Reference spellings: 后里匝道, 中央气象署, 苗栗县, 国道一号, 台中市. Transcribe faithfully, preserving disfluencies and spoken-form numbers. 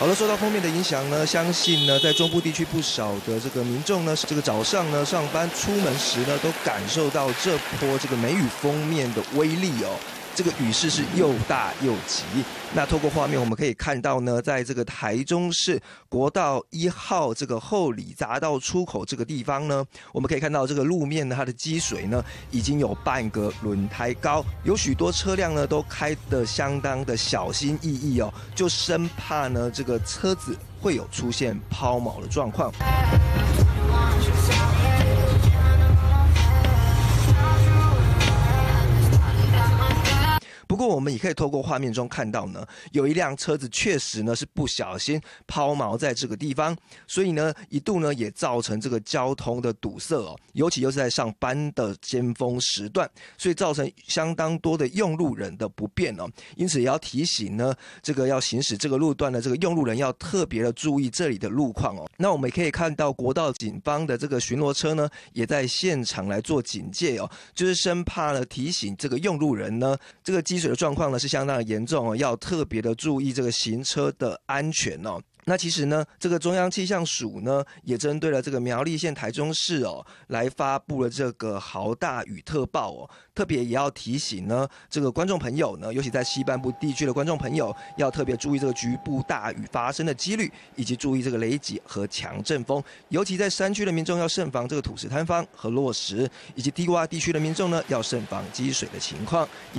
好了，受到封面的影响呢，相信呢，在中部地区不少的这个民众呢，这个早上呢上班出门时呢，都感受到这波这个梅雨封面的威力哦。这个雨势是又大又急。那透过画面我们可以看到呢，在这个台中市国道一号这个后里匝道出口这个地方呢，我们可以看到这个路面呢，它的积水呢已经有半个轮胎高，有许多车辆呢都开得相当的小心翼翼哦，就生怕呢这个车子会有出现抛锚的状况。 不过我们也可以透过画面中看到呢，有一辆车子确实呢是不小心抛锚在这个地方，所以呢一度呢也造成这个交通的堵塞哦，尤其又是在上班的尖峰时段，所以造成相当多的用路人的不便哦。因此也要提醒呢，这个要行驶这个路段的这个用路人要特别的注意这里的路况哦。那我们也可以看到国道警方的这个巡逻车呢也在现场来做警戒哦，就是生怕呢提醒这个用路人呢这个积水 的状况呢是相当的严重哦，要特别的注意这个行车的安全哦。那其实呢，这个中央气象署呢也针对了这个苗栗县、台中市哦，来发布了这个豪大雨特报哦，特别也要提醒呢这个观众朋友呢，尤其在西半部地区的观众朋友，要特别注意这个局部大雨发生的几率，以及注意这个雷击和强阵风。尤其在山区的民众要慎防这个土石坍方和落石，以及低洼地区的民众呢要慎防积水的情况。